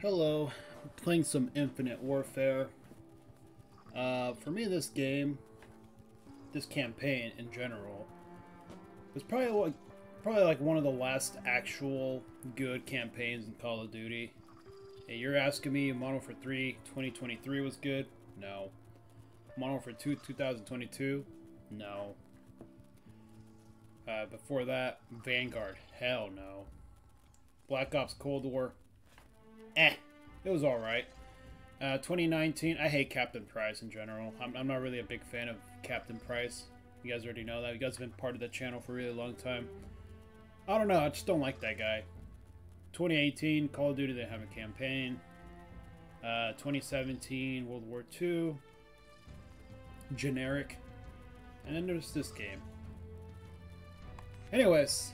Hello, I'm playing some Infinite Warfare. For me, this game, this campaign in general, was probably like one of the last actual good campaigns in Call of Duty. Hey, you're asking me Modern Warfare 3 2023 was good? No. Modern Warfare 2 2022? No. Before that, Vanguard. Hell no. Black Ops Cold War. Eh. It was alright. 2019. I hate Captain Price in general. I'm not really a big fan of Captain Price. You guys already know that. You guys have been part of the channel for a really long time. I don't know. I just don't like that guy. 2018. Call of Duty didn't have a campaign. 2017. World War II. Generic. And then there's this game. Anyways,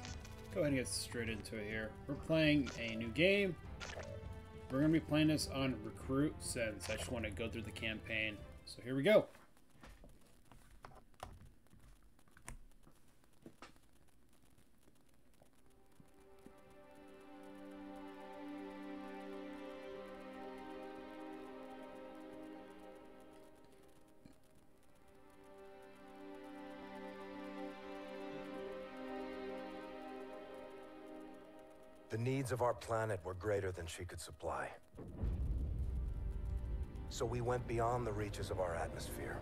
go ahead and get straight into it here. We're playing a new game. We're going to be playing this on Recruit Sense. I just want to go through the campaign. So here we go. The needs of our planet were greater than she could supply. So we went beyond the reaches of our atmosphere.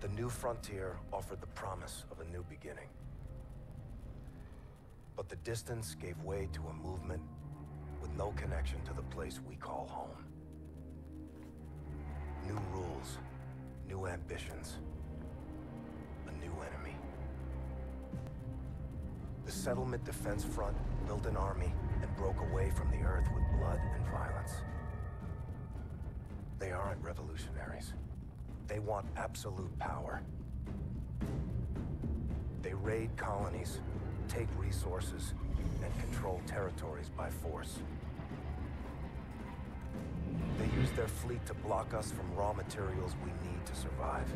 The new frontier offered the promise of a new beginning. But the distance gave way to a movement with no connection to the place we call home. New rules, new ambitions. Enemy. The Settlement Defense Front built an army and broke away from the Earth with blood and violence. They aren't revolutionaries. They want absolute power. They raid colonies, take resources, and control territories by force. They use their fleet to block us from raw materials we need to survive.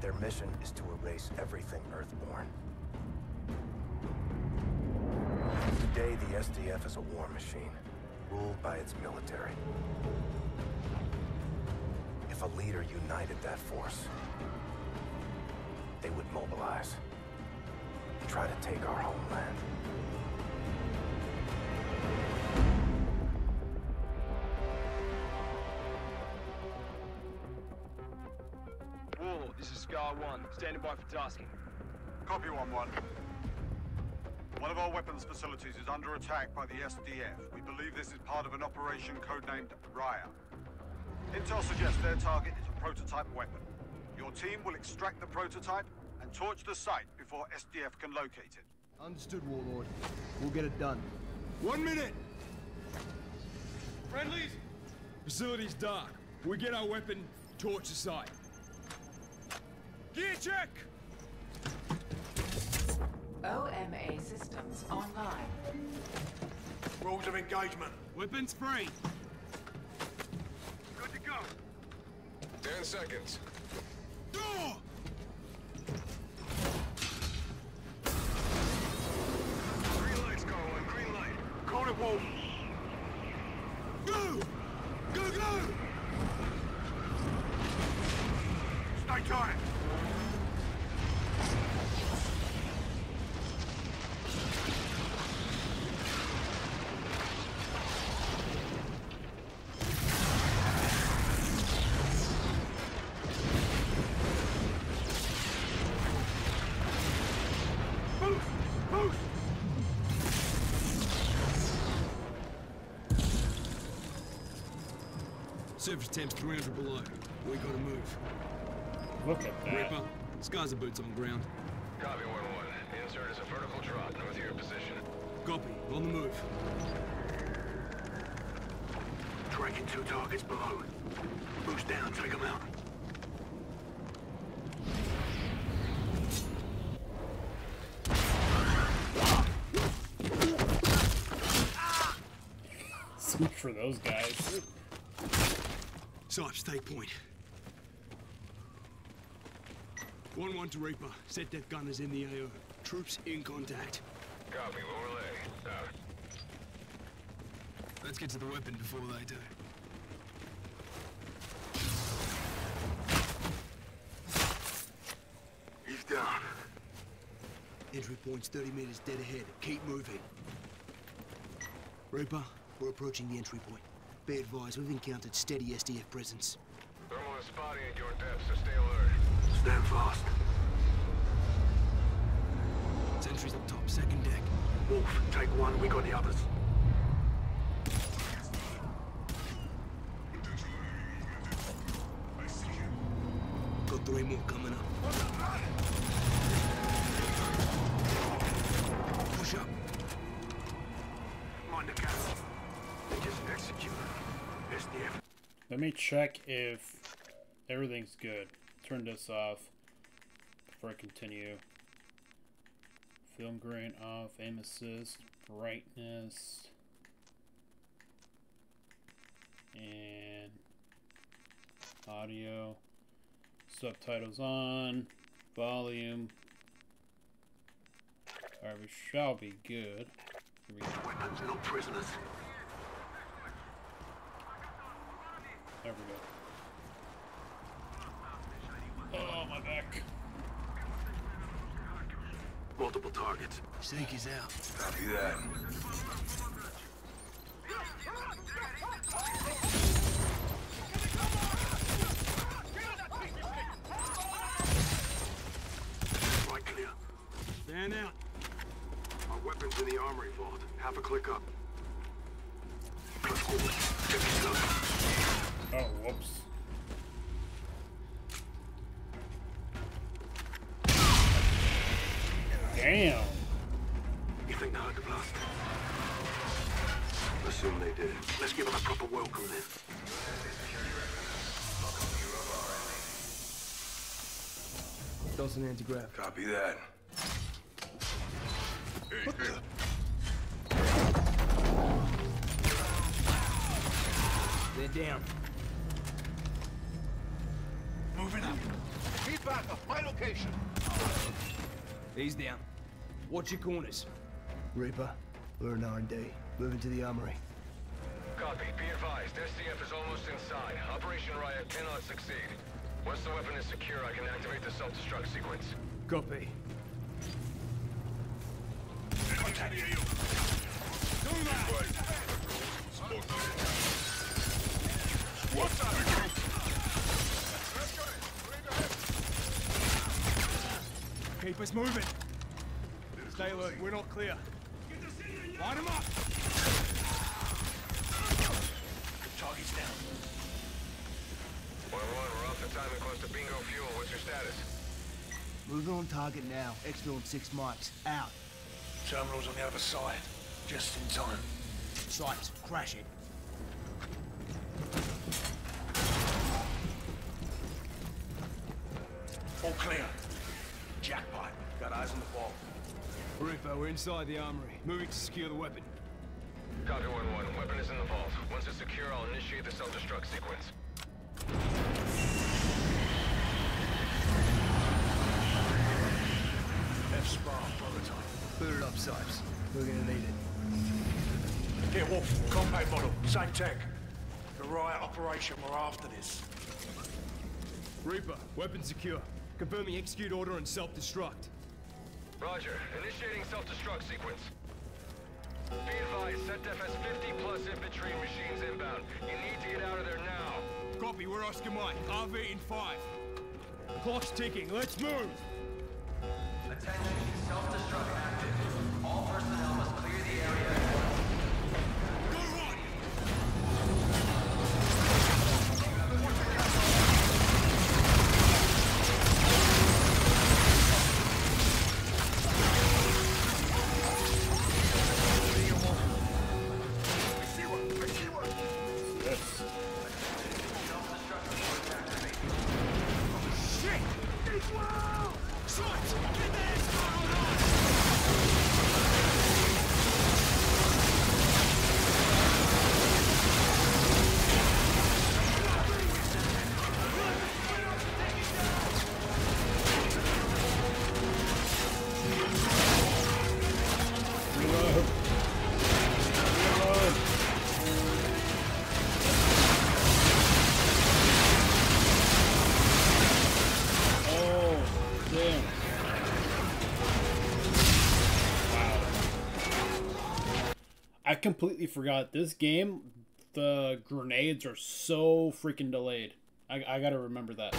Their mission is to erase everything Earthborn. Today, the SDF is a war machine, ruled by its military. If a leader united that force, they would mobilize and try to take our homeland. This is SCAR-1, standing by for tasking. Copy 1-1. One of our weapons facilities is under attack by the SDF. We believe this is part of an operation codenamed Raya. Intel suggests their target is a prototype weapon. Your team will extract the prototype and torch the site before SDF can locate it. Understood, Warlord. We'll get it done. 1 minute! Friendlies! Facility's dark. We get our weapon, torch the site. Gear check! OMA systems online. Rules of engagement. Weapons free. Good to go. 10 seconds. Door! Green light's going, green light. Call it Wolf. Go! Go, go! Stay tight! Surface temps 300 below. We gotta move. Look at that. Ripper, Scar's a boots on ground. Copy 1-1. The insert is a vertical drop north of your position. Copy. On the move. Tracking two targets below. Boost down. Take them out. Sweet for those guys. Sarge, stay point. 1-1 to Reaper. Setdef gun is in the AO. Troops in contact. Copy. We'll relay. Out. Let's get to the weapon before they do. He's down. Entry point's 30 meters dead ahead. Keep moving. Reaper, we're approaching the entry point. Be advised, we've encountered steady SDF presence. Thermal is spotting at your depth, so stay alert. Stand fast. Sentries up top, second deck. Wolf, take one, we got the others. I see him. Got three more coming up. Push up. Mind the gap. Just execute. SDF. Let me check if everything's good. Turn this off before I continue. Film grain off, aim assist, brightness, and audio. Subtitles on, volume. Alright, we shall be good. Here we go. Weapons, not prisoners. There we go. Oh, my back. Multiple targets. Snake is out. Copy that. Right clear. Stand out. Our weapons in the armory vault. Half a click up. Let's go. Check it out. Oh, whoops. Damn. You think they heard the blast? Assume they did. Let's give them a proper welcome then. That's an anti-grav. Copy that. What the? They're down. Moving up. Feedback of my location. He's down. Watch your corners. Reaper, we're in R&D. Moving to the armory. Copy. Be advised. SDF is almost inside. Operation Raya cannot succeed. Once the weapon is secure, I can activate the self-destruct sequence. Copy. Contact. What? Keep us moving. Stay alert, we're not clear. Line them up. Target's down. 1-1, we're off the time and close to bingo fuel. What's your status? Moving on target now. Exfil on 6 mics. Out. Terminal's on the other side. Just in time. Sights, crash it. All clear. Jackpot. Got eyes on the wall. Reaper, we're inside the armory. Moving to secure the weapon. Copy 1-1. Weapon is in the vault. Once it's secure, I'll initiate the self-destruct sequence. F-SPAR prototype. Put it up, Sipes. We're gonna need it. Here, Wolf. Combat model. Same tech. The riot operation. We're after this. Reaper, weapon secure. Confirming execute order and self-destruct. Roger. Initiating self-destruct sequence. Be advised, SetDef has 50-plus infantry and machines inbound. You need to get out of there now. Copy. We're Oscar Mike. RV in 5. Clock's ticking. Let's move. Attention. Self-destruct active. All personnel must clear the area. Go right! Get the escort on! Yeah. Wow. I completely forgot this game. The grenades are so freaking delayed. I gotta remember that.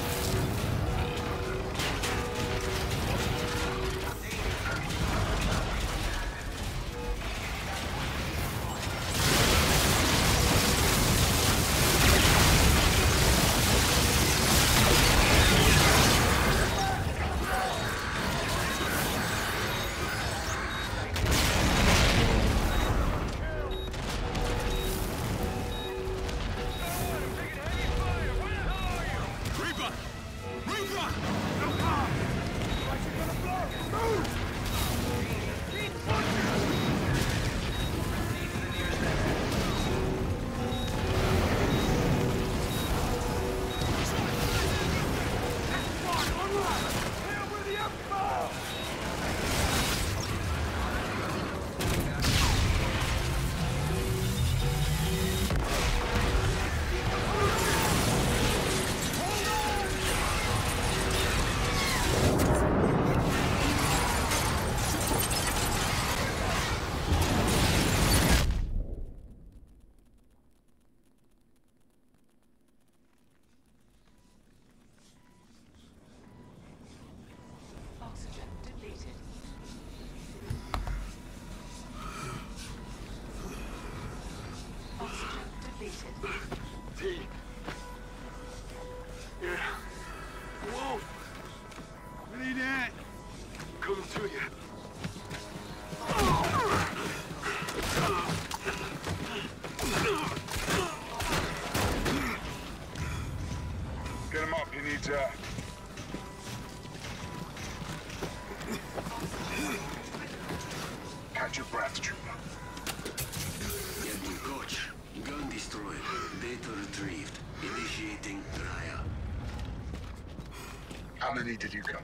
Did you come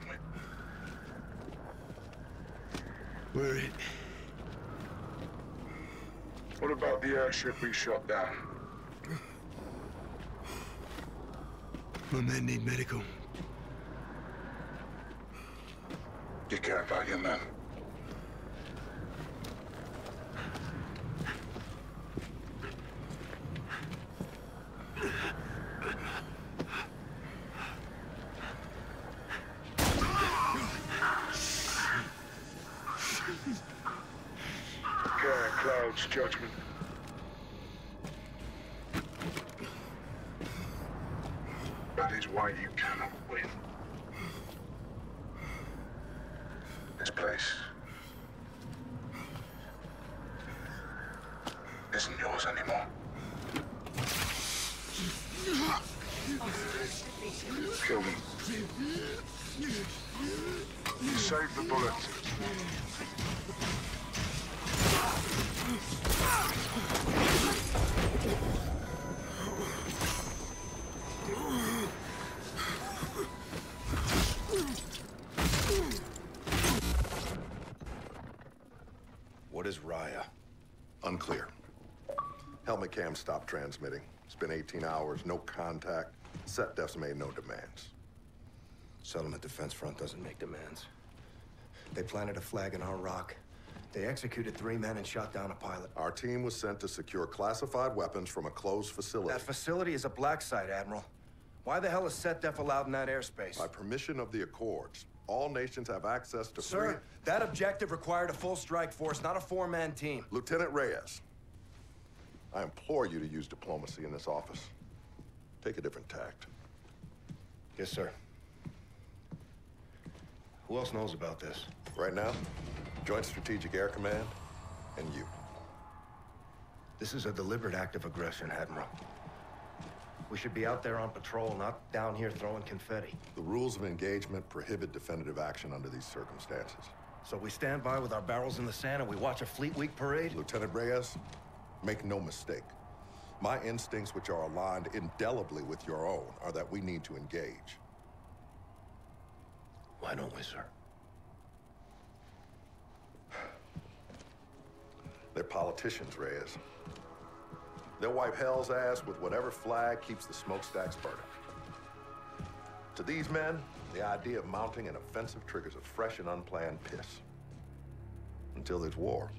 with? We're it. What about the airship we shot down? My men need medical. You care about your men? Judgment. That is why you cannot win. This place isn't yours anymore. Kill me. Save the bullet. What is Raya? Unclear. Helmicam stopped transmitting. It's been 18 hours, no contact. Setdef's made no demands. Settlement Defense Front doesn't make demands. They planted a flag in our rock. They executed 3 men and shot down a pilot. Our team was sent to secure classified weapons from a closed facility. That facility is a black site, Admiral. Why the hell is SETDEF allowed in that airspace? By permission of the Accords, all nations have access to free... Sir, that objective required a full strike force, not a 4-man team. Lieutenant Reyes, I implore you to use diplomacy in this office. Take a different tact. Yes, sir. Who else knows about this? Right now? Joint Strategic Air Command, and you. This is a deliberate act of aggression, Admiral. We should be out there on patrol, not down here throwing confetti. The rules of engagement prohibit definitive action under these circumstances. So we stand by with our barrels in the sand and we watch a Fleet Week parade? Lieutenant Reyes, make no mistake. My instincts, which are aligned indelibly with your own, are that we need to engage. Why don't we, sir? They're politicians, Reyes. They'll wipe hell's ass with whatever flag keeps the smokestacks burning. To these men, The idea of mounting an offensive triggers a fresh and unplanned piss. Until there's war,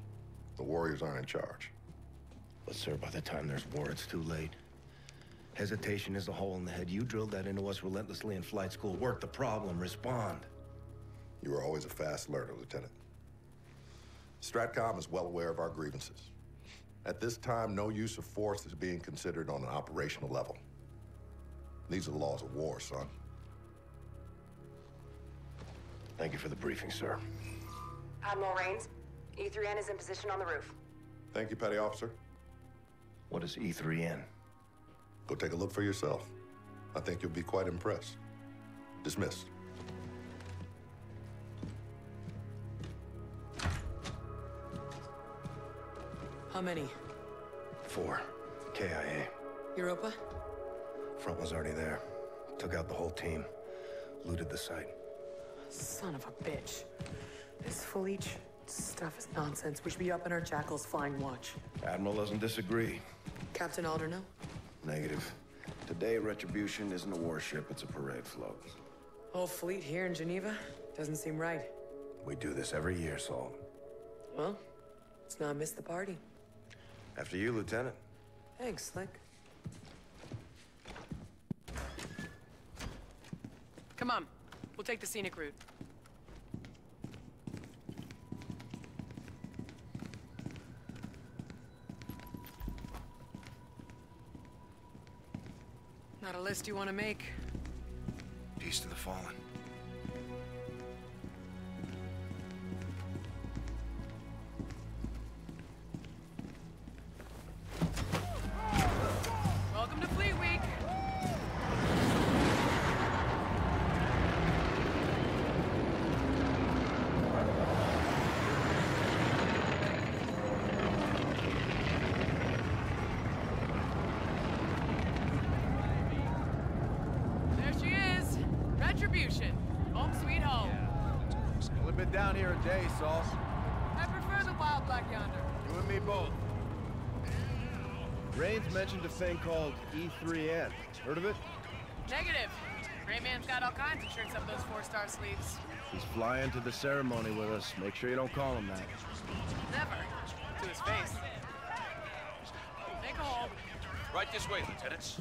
the warriors aren't in charge. But, sir, by the time there's war, it's too late. Hesitation is a hole in the head. You drilled that into us relentlessly in flight school. Work the problem. Respond. You were always a fast learner, Lieutenant. STRATCOM is well aware of our grievances. At this time, no use of force is being considered on an operational level. These are the laws of war, son. Thank you for the briefing, sir. Admiral Raines, E3N is in position on the roof. Thank you, Petty Officer. What is E3N? Go take a look for yourself. I think you'll be quite impressed. Dismissed. How many? 4. KIA. Europa? Front was already there. Took out the whole team. Looted the site. Son of a bitch. This full each stuff is nonsense. We should be up in our jackals flying watch. Admiral doesn't disagree. Captain Alderno? Negative. Today, Retribution isn't a warship, it's a parade float. Whole fleet here in Geneva? Doesn't seem right. We do this every year, Sol. Well, let's not miss the party. After you, Lieutenant. Thanks, Slick. Come on. We'll take the scenic route. Not a list you want to make. Peace to the fallen. Welcome to Fleet Week. I prefer the wild black yonder. You and me both. Raines mentioned a thing called E3N. Heard of it? Negative. Rayman's got all kinds of tricks up those 4-star sleeves. He's flying to the ceremony with us. Make sure you don't call him that. Never. To his face. Make a hole. Right this way, Lieutenants.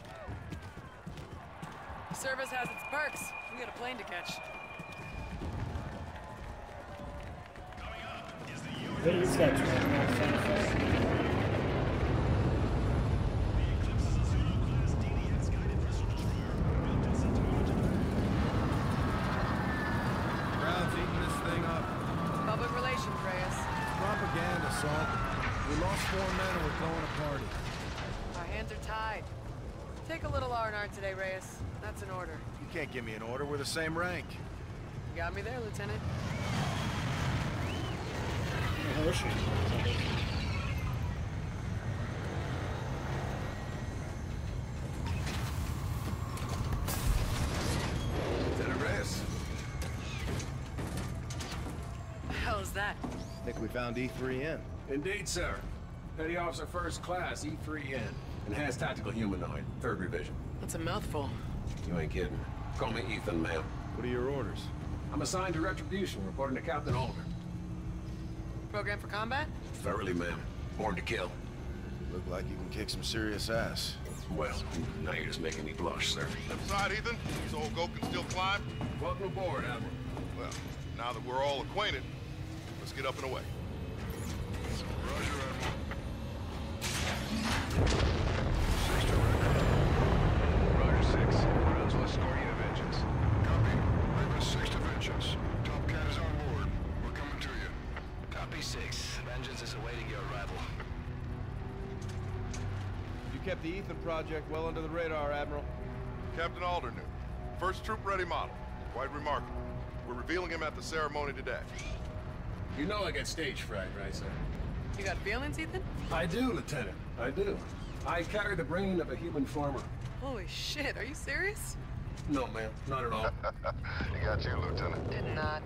Service has its perks. We got a plane to catch. What is that? Crowd's eating this thing up. Public relations, Reyes. Propaganda, Salt. We lost 4 men and we're blowing a party. Our hands are tied. Take a little R&R today, Reyes. That's an order. You can't give me an order. We're the same rank. You got me there, Lieutenant. The hell is that? I think we found E3N. Indeed, sir. Petty Officer First Class, E3N. Enhanced Tactical Humanoid, 3rd Revision. That's a mouthful. You ain't kidding. Call me Ethan, ma'am. What are your orders? I'm assigned to Retribution, reporting to Captain Alder. Program for combat? Thoroughly, ma'am. Born to kill. You look like you can kick some serious ass. Well, now you're just making me blush, sir. Left side, Ethan. This old goat can still climb. Welcome aboard, Admiral. Well, now that we're all acquainted, let's get up and away. Roger, Admiral. 6 to record. Roger, 6. Rounds left, score you to Vengeance. Copy. Raven 6 to Vengeance. Top cat is on board. We're coming to you. Copy 6. Vengeance is awaiting your arrival. You kept the Ethan project well under the radar, Admiral. Captain Aldernew, first troop ready model. Quite remarkable. We're revealing him at the ceremony today. You know I got stage fright, right, sir? You got feelings, Ethan? I do, Lieutenant. I do. I carry the brain of a human farmer. Holy shit, are you serious? No, ma'am. Not at all. He got you, Lieutenant. Did not.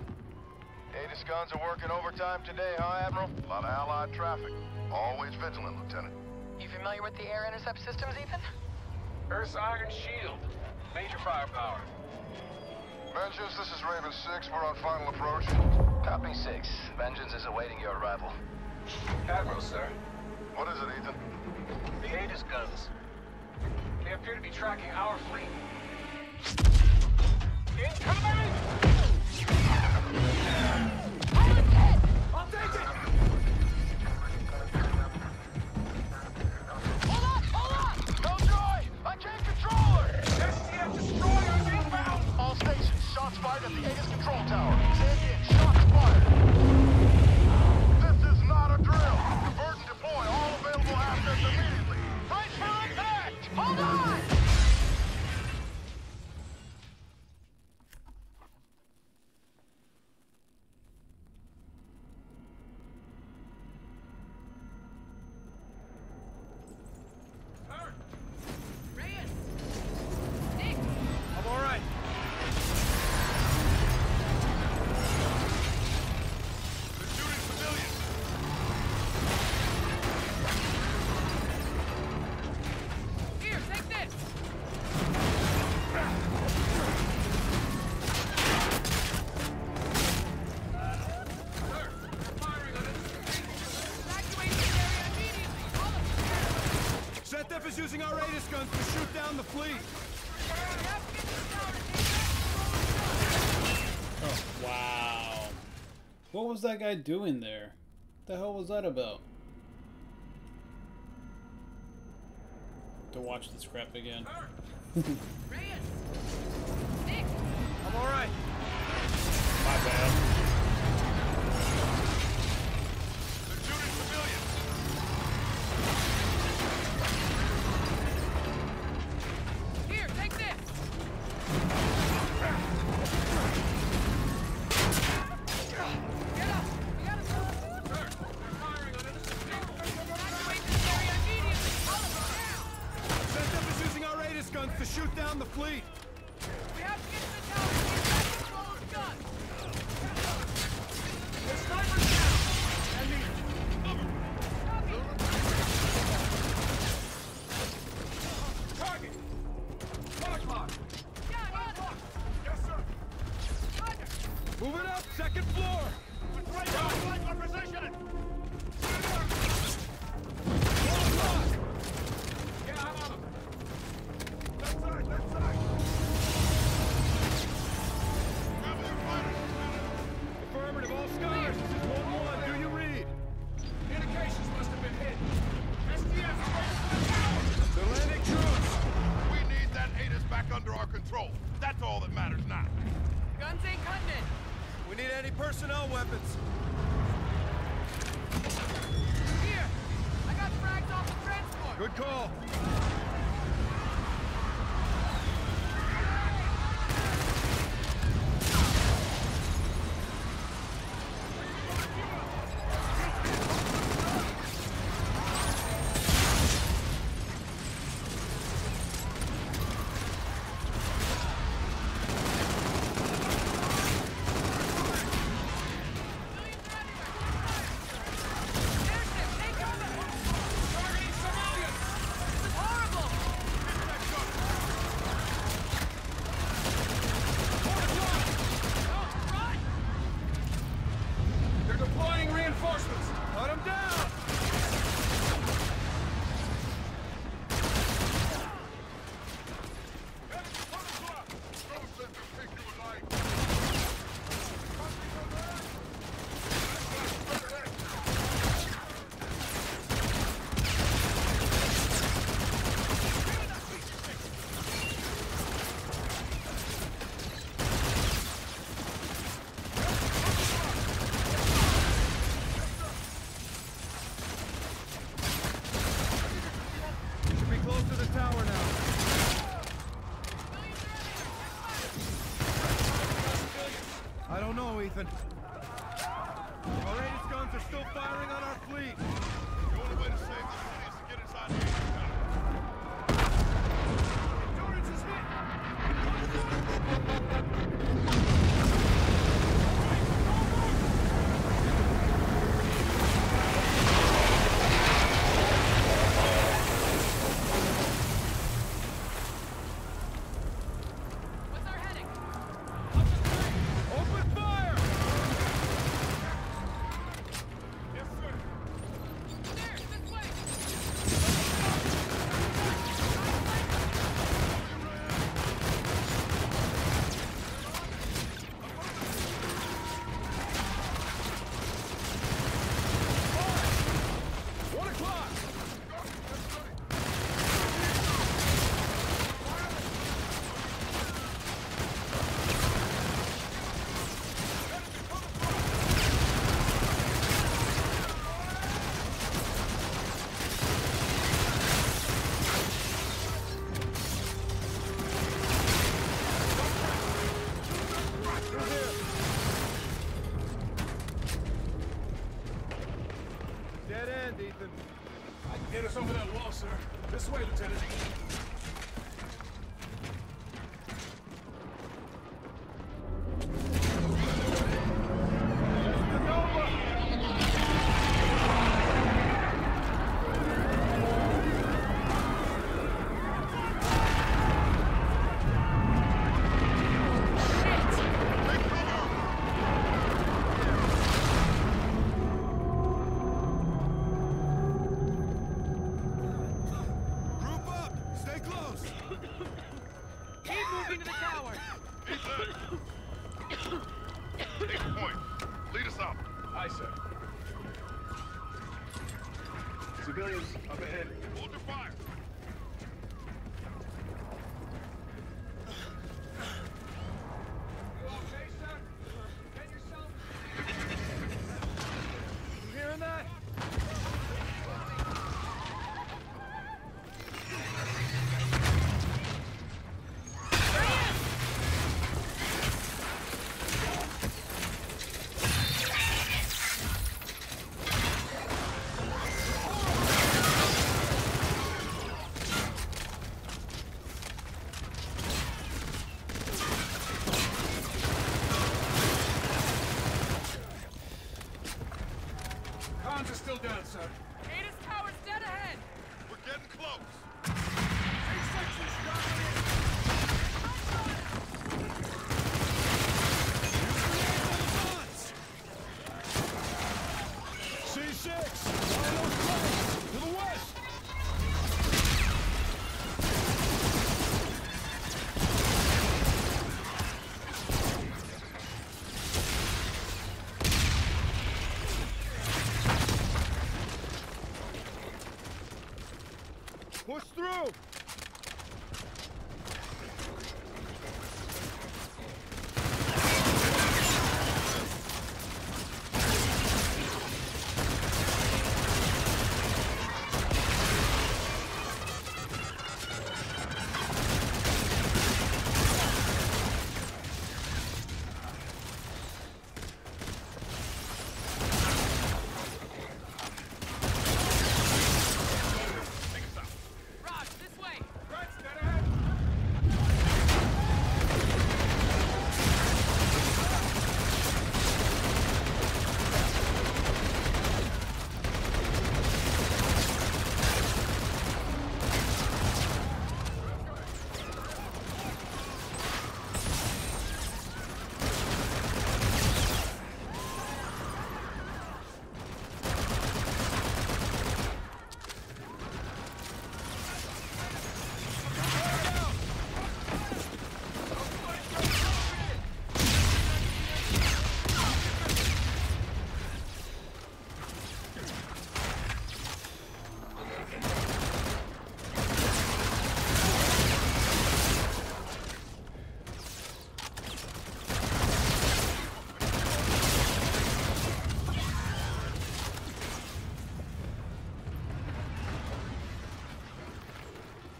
ATIS guns are working overtime today, huh, Admiral? A lot of allied traffic. Always vigilant, Lieutenant. You familiar with the air intercept systems, Ethan? Earth's Iron Shield. Major firepower. Vengeance, this is Raven Six. We're on final approach. Copy, Six. Vengeance is awaiting your arrival. Admiral, sir. What is it, Ethan? The ATIS guns. They appear to be tracking our fleet. Incoming! I'll take it! Hold on! Don't join! I can't control her! SDF destroyer is inbound! All stations, shots fired at the ATIS control tower. Send in, shots fired. This is not a drill. Divert and deploy all available assets immediately. Brace for impact! Hold on! Using our ATIS guns to shoot down the fleet. Oh, wow. What was that guy doing there? What the hell was that about? To watch this crap again. I'm alright. My bad. Watch hand, Ethan. I can get us over that wall, sir. This way, Lieutenant. Push through!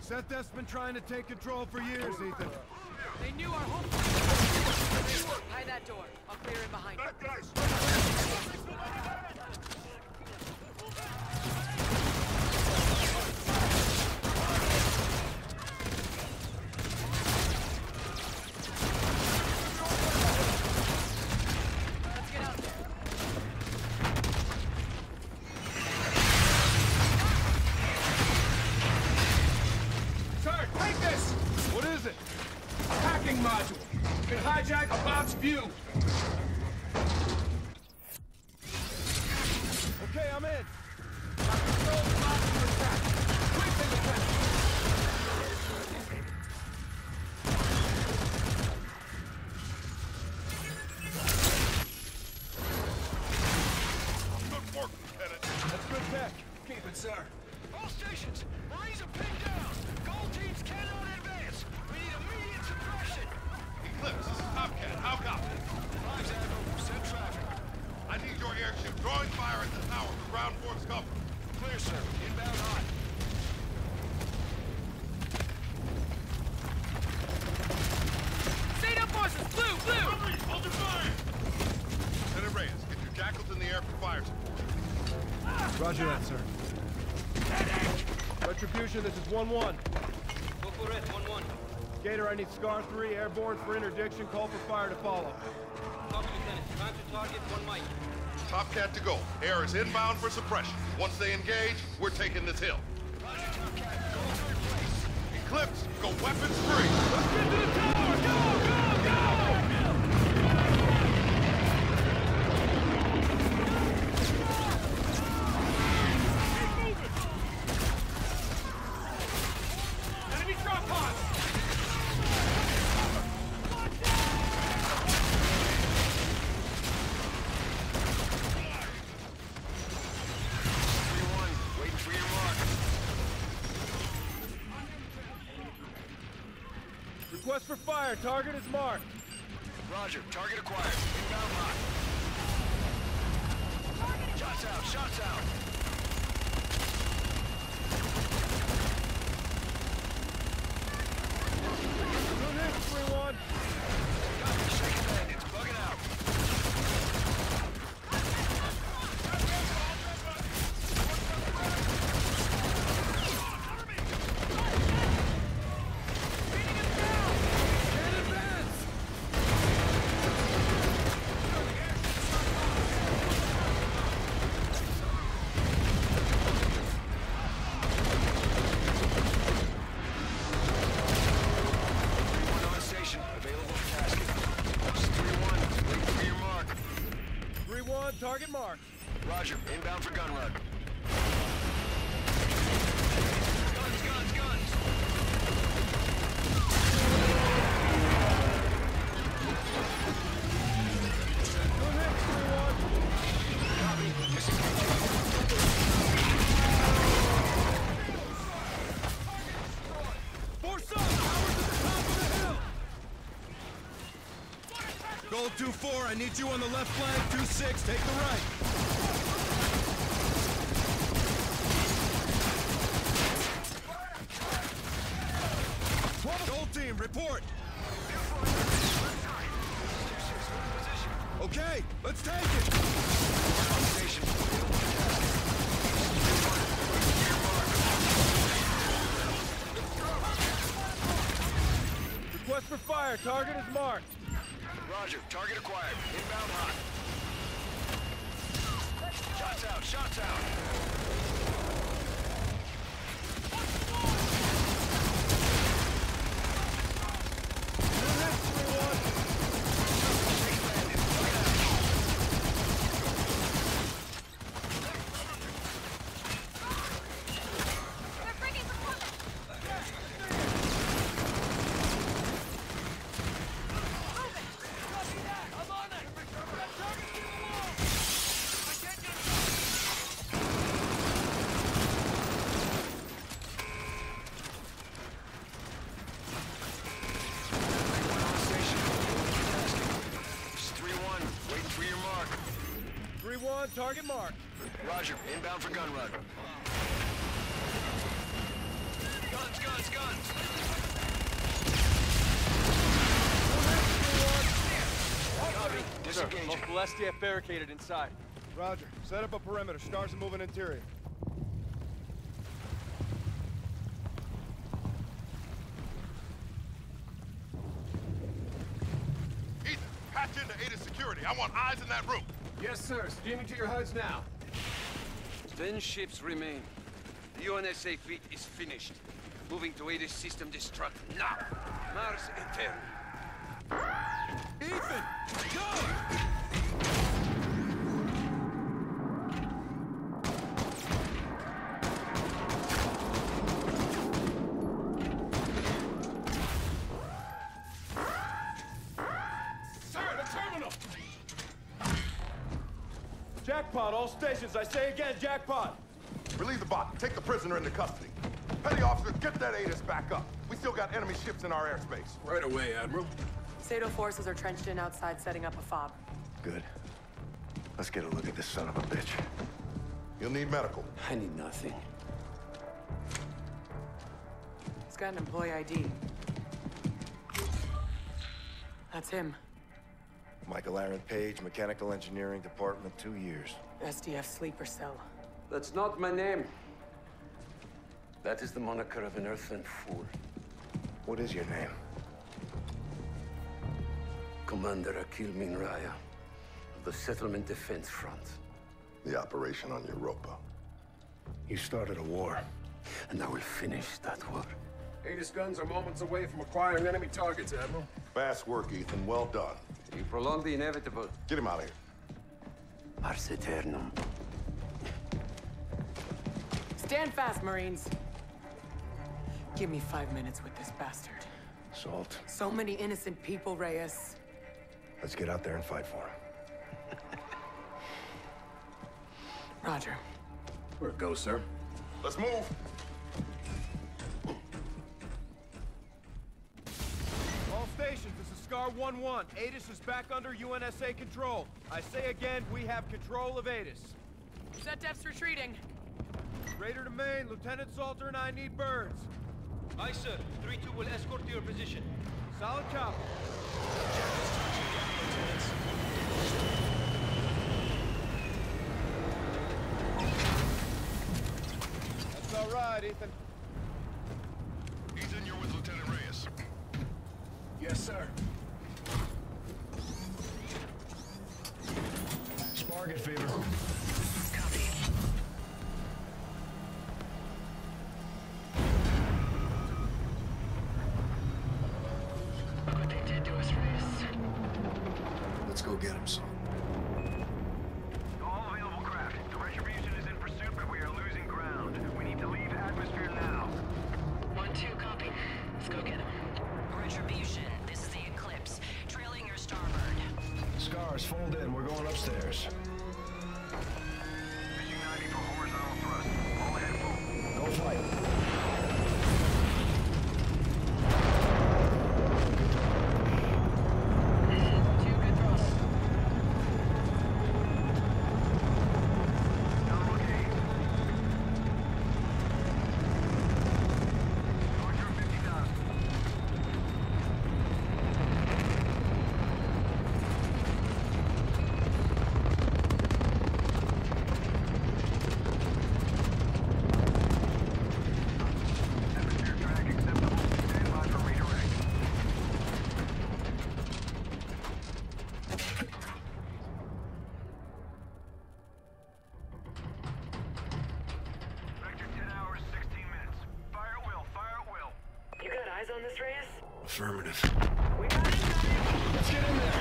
Setdef's been trying to take control for years, Ethan. They knew our whole plan. Hide that door. I'll clear in behind you. Jackals in the air for fire support. Roger that, sir. Retribution, this is 1-1. Local red, 1-1. Gator, I need SCAR-3 airborne for interdiction. Call for fire to follow. Copy, Lieutenant. Time to target, 1 mic. Top Cat to go. Air is inbound for suppression. Once they engage, we're taking this hill. Roger, Top Cat. Go third place. Eclipse, go weapons free. Let's get to the tower. Go, go, go! Target is marked. Roger. Target acquired. Inbound lock. Shots out. Shots out. Go next, 3-1. Copy. Shake it in. It's bugging out. Target marked. Roger. Inbound for gun run. Guns, guns, guns. Go next, 3-1. Copy. Force up. Howard's at the top of the hill. Gold 2-4. I need you on the left flank. 2-6, take the right. Gold team, report. Okay, let's take it. Request for fire. Target is marked. Roger. Target acquired. Inbound hot. Shots out. Shots out. Target mark. Roger. Inbound for gun run. Guns, guns, guns. Copy. Disengage. Local SDF barricaded inside. Roger. Set up a perimeter. Stars are moving interior. Ethan, patch into ATIS security. I want eyes in that room. Yes, sir. Steaming to your HUDs now. 10 ships remain. The UNSA fleet is finished. Moving to ATIS system destruct now. Mars eternum. Ethan, go! Jackpot, all stations. I say again, jackpot. Relieve the bot. Take the prisoner into custody. Petty officers, get that ATIS back up. We still got enemy ships in our airspace. Right away, Admiral. Sato forces are trenched in outside, setting up a fob. Good. Let's get a look at this son of a bitch. You'll need medical. I need nothing. He's got an employee ID. That's him. Michael Aaron Page, Mechanical Engineering Department, 2 years. SDF sleeper cell. That's not my name. That is the moniker of an earthling fool. What is your name? Commander Akeel Min Riah of the Settlement Defense Front. The operation on Europa. You started a war, and I will finish that war. ATIS guns are moments away from acquiring enemy targets, Admiral. Fast work, Ethan. Well done. You prolonged the inevitable. Get him out of here. Ars Aeternum. Stand fast, Marines. Give me 5 minutes with this bastard. Salt. So many innocent people, Reyes. Let's get out there and fight for him. Roger. Where it goes, sir? Let's move! All stations, this is SCAR-1-1. ATIS is back under UNSA control. I say again, we have control of ATIS. Setdef's retreating. Raider to Maine, Lieutenant Salter and I need birds. Aye, sir. 3-2 will escort to your position. Solid copy. That's all right, Ethan. Ethan, you're with Lieutenant Reyes. Yes, sir. Target favor. Affirmative. We got it. Let's get in there.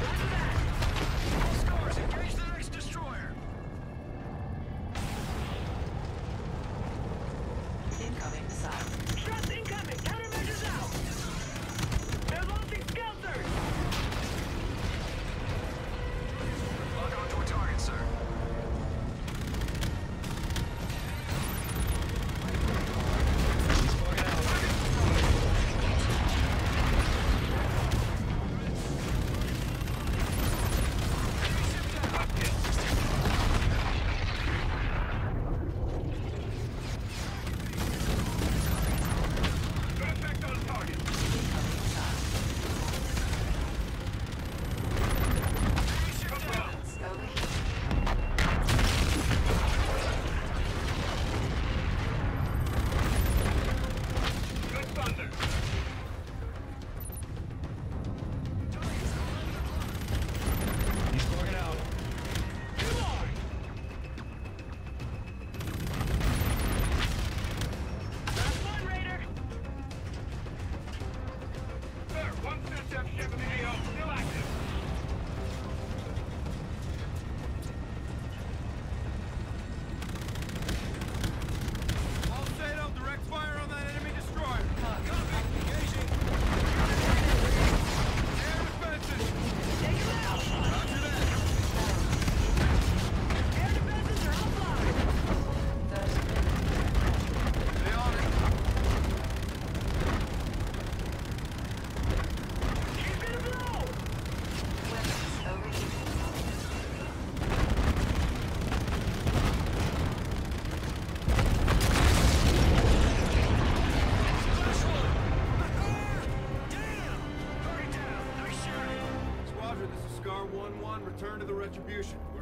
Roger that. All scores, engage the next destroyer. Incoming missile. Trust incoming. Countermeasures out. They're launching skelters. Lock onto a target, sir. Yeah.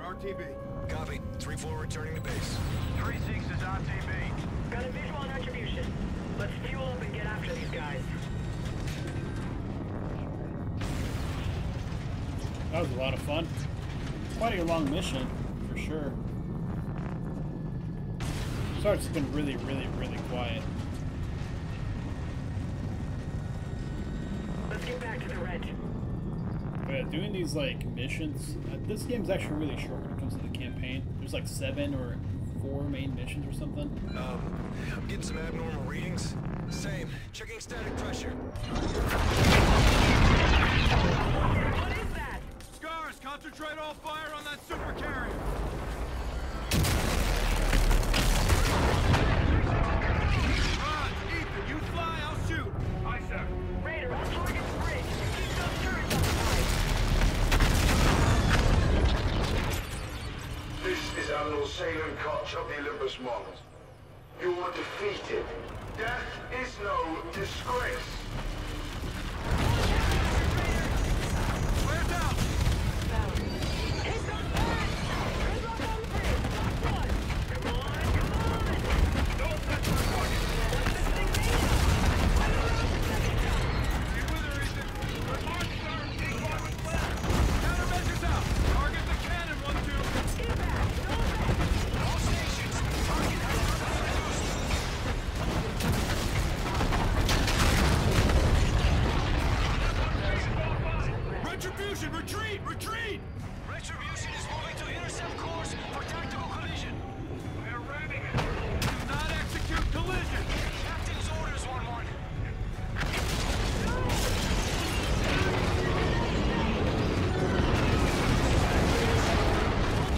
RTB. Copy. 3-4 returning to base. 3-6 is RTB. Got a visual on retribution. Let's fuel up and get after these guys. That was a lot of fun. Quite a long mission, for sure. Starts been really, really quiet. Let's get back to the red. But yeah, doing these like missions, this game's actually really short when it comes to the campaign. There's like 7 or 4 main missions or something. I'm getting some abnormal readings. Same. Checking static pressure. What is that? Scars, concentrate all fire on that supercarrier. Rod, Ethan, you fly, I'll shoot. Aye, sir. Raider, on target's bridge. Keep those turrets on fire. This is Admiral Salem Koch of the Olympus Mons. You were defeated. Death is no disgrace. Where's out? He's on back! He's on one bridge, not one! Come on, Don't touch my target! What's this thing made of? I don't know. You're with her, Ethan. The target's arm, take fire with left. Countermeasures out. Target the cannon, 1-2. Get back! Go back! All stations, target has been Retribution, retreat, retreat! Retribution is moving to intercept course for tactical collision. They're ramming it. Do not execute collision. Captain's orders, 1-1.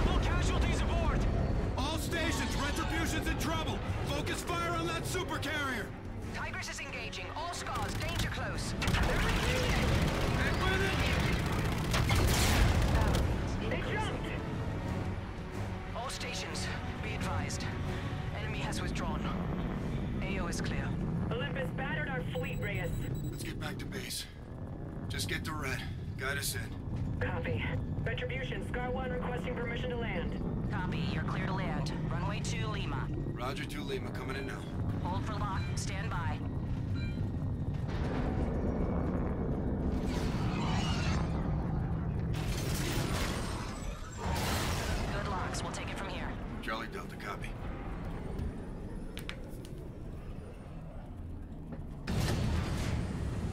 Multiple casualties aboard. All stations, Retribution's in trouble. Focus fire on that supercarrier. Tigris is engaging. All SCARs, danger close. They're retreating. They jumped! All stations, be advised. Enemy has withdrawn. AO is clear. Olympus battered our fleet, Reyes. Let's get back to base. Just get to red. Guide us in. Copy. Retribution, SCAR-1 requesting permission to land. Copy, you're clear to land. Runway 2, Lima. Roger 2, Lima, coming in now. Hold for lock, stand by. We'll take it from here. Charlie Delta, copy.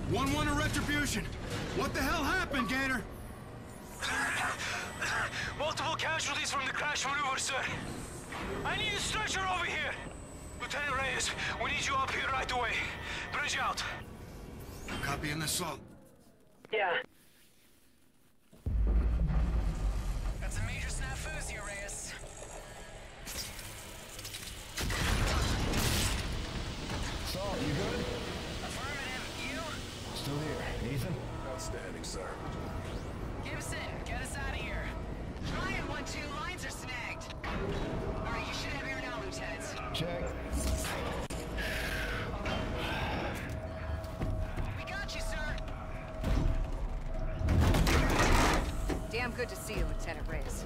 One to Retribution. What the hell happened, Gator? Multiple casualties from the crash maneuver, sir. I need a stretcher over here. Lieutenant Reyes, we need you up here right away. Bridge out. Copy in the assault. Yeah. That's a major snafu here, Reyes. Saul, you good? Affirmative. You? Still here. Nathan? Outstanding, sir. Gibson, get us out of here. Ryan, 1-2, lines are snagged. All right, you should have air now, Lieutenant. Check. We got you, sir. Damn good to see you, Lieutenant Reyes.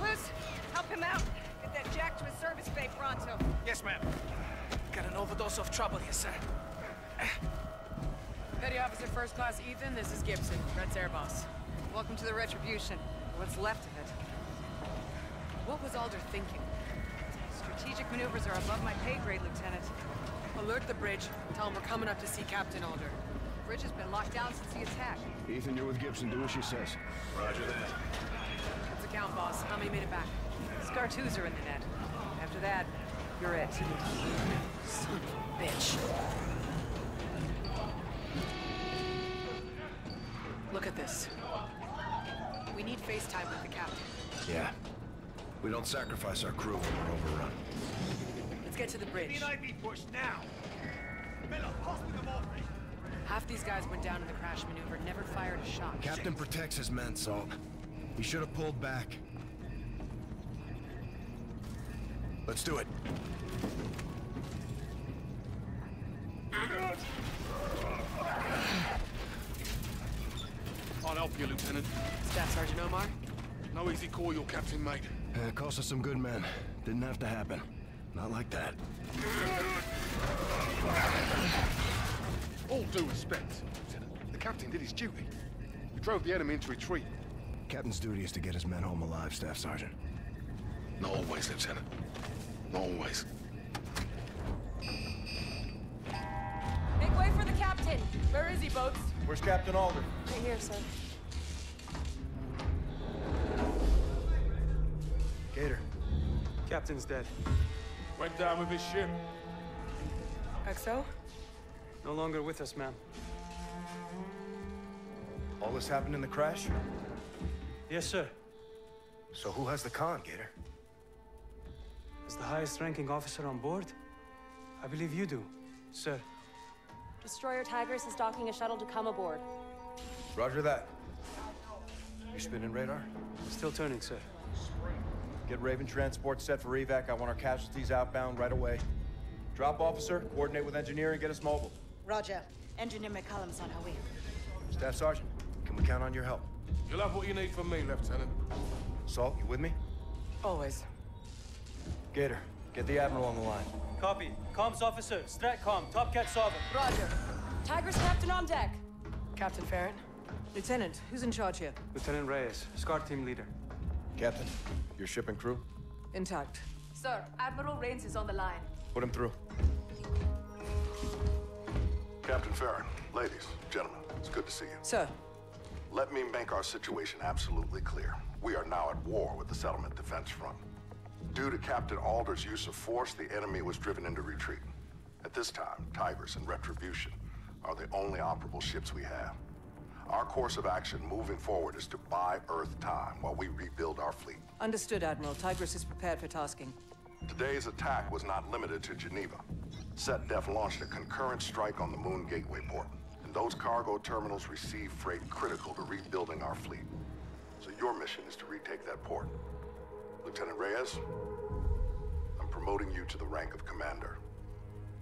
Luz, help him out. Get that jack to his service bay pronto. Yes, ma'am. Got an overdose of trouble here, sir. Petty Officer First Class Ethan, this is Gibson, Red's Air Boss. Welcome to the Retribution. What's left of it? What was Alder thinking? Strategic maneuvers are above my pay grade, Lieutenant. Alert the bridge. Tell him we're coming up to see Captain Alder. The bridge has been locked down since the attack. Ethan, you're with Gibson. Do what she says. Roger that. That's a count, boss. How many made it back? Scar-2s are in the net. After that, you're it. Son of a bitch. Look at this. We need FaceTime with the captain. Yeah. We don't sacrifice our crew when we're overrun. Let's get to the bridge. Half these guys went down in the crash maneuver, never fired a shot. Captain protects his men, Salt. He should have pulled back. Let's do it. I'll help you, Lieutenant. Staff Sergeant Omar? No easy call your captain, mate. Cost us some good men. Didn't have to happen. Not like that. All due respect, Lieutenant. The captain did his duty. We drove the enemy into retreat. Captain's duty is to get his men home alive, Staff Sergeant. Not always, Lieutenant. Not always. Make way for the captain. Where is he, Boats? Where's Captain Alder? Right here, sir. Gator. Captain's dead. Went down with his ship. XO? No longer with us, ma'am. All this happened in the crash? Yes, sir. So who has the con, Gator? As the highest-ranking officer on board, I believe you do, sir. Destroyer Tigris is docking a shuttle to come aboard. Roger that. You spinning radar? Still turning, sir. Get Raven transport set for evac. I want our casualties outbound right away. Drop officer, coordinate with engineer and get us mobile. Roger. Engineer McCollum's on her way. Staff Sergeant, can we count on your help? You'll have what you need from me, Lieutenant. Salt, you with me? Always. Gator, get the Admiral on the line. Copy. Comms officer, STRATCOM, Top Cat Sovereign. Roger. Tigris captain on deck. Captain Farron. Lieutenant, who's in charge here? Lieutenant Reyes, SCAR team leader. Captain, your ship and crew? Intact. Sir, Admiral Raines is on the line. Put him through. Captain Farron, ladies, gentlemen, it's good to see you. Sir. Let me make our situation absolutely clear. We are now at war with the Settlement Defense Front. Due to Captain Alder's use of force, the enemy was driven into retreat. At this time, Tigris and Retribution are the only operable ships we have. Our course of action moving forward is to buy Earth time while we rebuild our fleet. Understood, Admiral. Tigris is prepared for tasking. Today's attack was not limited to Geneva. Setdef launched a concurrent strike on the Moon Gateway port, and those cargo terminals receive freight critical to rebuilding our fleet. So your mission is to retake that port. Lieutenant Reyes, I'm promoting you to the rank of commander.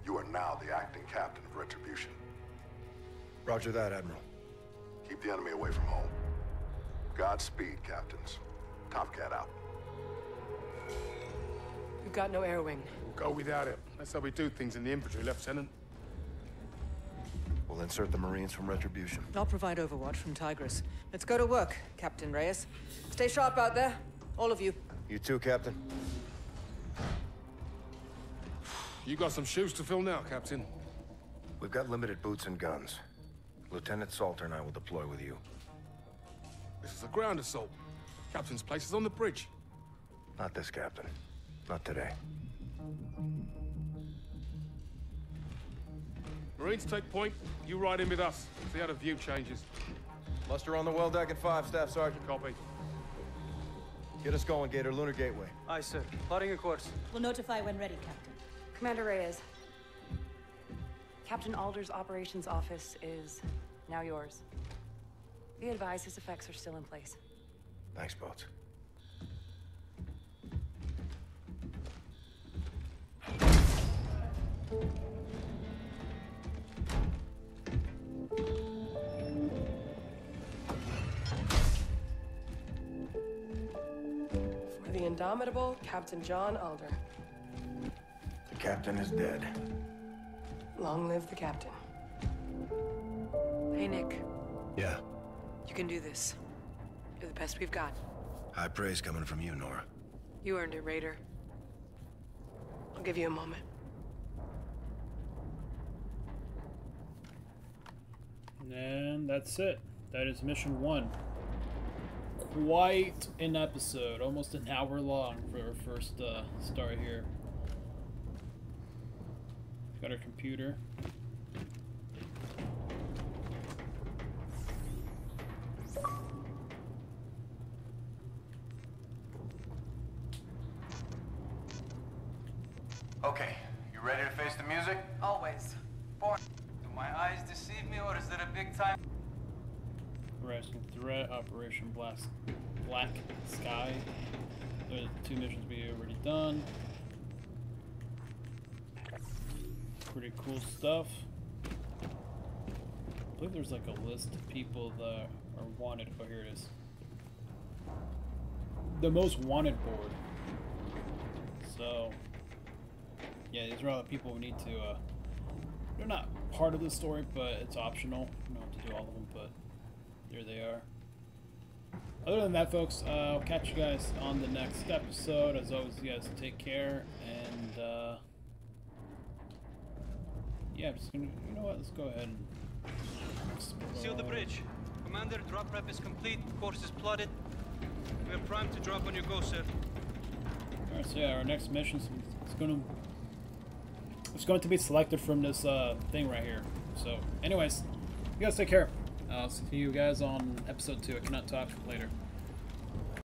You are now the acting captain of Retribution. Roger that, Admiral. Keep the enemy away from home. Godspeed, captains. Top Cat out. We've got no air wing. We'll go without it. That's how we do things in the infantry, Lieutenant. We'll insert the Marines from Retribution. I'll provide overwatch from Tigris. Let's go to work, Captain Reyes. Stay sharp out there, all of you. You too, Captain. You got some shoes to fill now, Captain. We've got limited boots and guns. Lieutenant Salter and I will deploy with you. This is a ground assault. Captain's place is on the bridge. Not this, Captain. Not today. Marines take point. You ride in with us. See how the view changes. Muster on the well deck at 5, Staff Sergeant. Copy. Get us going, Gator. Lunar Gateway. Aye, sir. Plotting a course. We'll notify when ready, Captain. Commander Reyes. Captain Alder's operations office is now yours. Be advised his effects are still in place. Thanks, Boats. For the indomitable Captain John Alder. The captain is dead. Long live the captain. Hey, Nick. Yeah? You can do this. You're the best we've got. High praise coming from you, Nora. You earned it, Raider. I'll give you a moment. And that's it. That is mission 1. Quite an episode. Almost an hour long for our first start here. Got our computer. Okay, you ready to face the music? Always. Born. Do my eyes deceive me, or is it a big time? Horizon Threat, Operation Black Sky. There's 2 missions we already done. Pretty cool stuff. I believe there's like a list of people that are wanted. Oh, here it is. the most wanted board. So, yeah, these are all the people who need to, they're not part of the story, but it's optional. You don't have to do all of them, but there they are. Other than that, folks, I'll catch you guys on the next episode. As always, you guys take care, and, yeah, I'm just gonna, you know what, let's go ahead and explore. Seal the bridge. Commander, drop prep is complete, course is plotted. We're primed to drop on your go, sir. Alright, so yeah, our next mission is gonna... It's going to be selected from this thing right here. So, anyways, you guys take care. I'll see you guys on episode 2. I cannot talk later.